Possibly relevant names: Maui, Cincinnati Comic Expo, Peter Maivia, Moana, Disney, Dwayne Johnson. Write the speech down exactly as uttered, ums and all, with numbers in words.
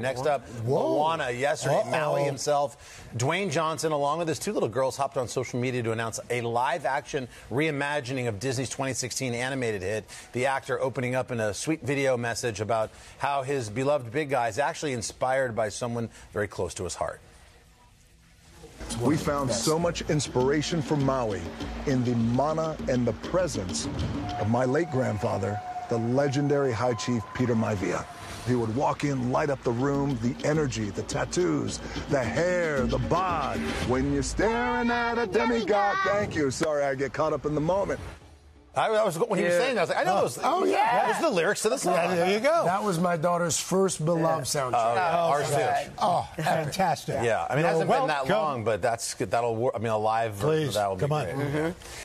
Next up, Whoa. Moana. Yesterday, Uh-oh. Maui himself, Dwayne Johnson, along with his two little girls, hopped on social media to announce a live-action reimagining of Disney's twenty sixteen animated hit. The actor opening up in a sweet video message about how his beloved big guy is actually inspired by someone very close to his heart. We found so much inspiration from Maui in the mana and the presence of my late grandfather, the legendary High Chief Peter Maivia. He would walk in, light up the room, the energy, the tattoos, the hair, the bod. When you're staring at a demigod, thank you. Sorry, I get caught up in the moment. I, I was, when yeah. he was saying that, I was like, I know oh. those. Oh, yeah. That was the lyrics to the song. Yeah, there you go. That was my daughter's first beloved yeah. soundtrack. Uh, yeah. Ours too. Right. Oh, fantastic. Yeah, I mean, it hasn't welcome. been that long, but that's that'll work. I mean, a live version of that will be come on. Great. Mm-hmm.